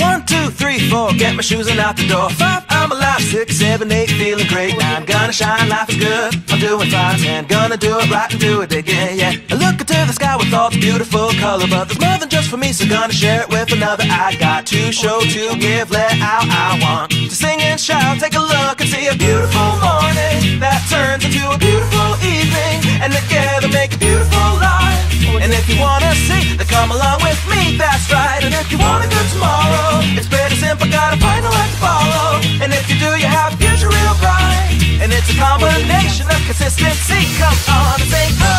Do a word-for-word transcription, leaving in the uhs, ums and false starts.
One, two, three, four, get my shoes and out the door. Five, I'm alive. Six, seven, eight, feeling great. Nine, gonna shine, life is good. I'm doing fine. Ten, gonna do it right and do it again, yeah. I look into the sky with all the beautiful color, but there's more than just for me, so gonna share it with another. I got to show, to give, let out. I want to sing and shout. Take a look and see a beautiful morning that turns into a beautiful evening, and together make a beautiful life. And if you wanna see, then come along with me. That's right. And if you want a good tomorrow, it's pretty simple. Got a final life to follow. And if you do, you have a future real bright. And it's a combination of consistency. Come on and say.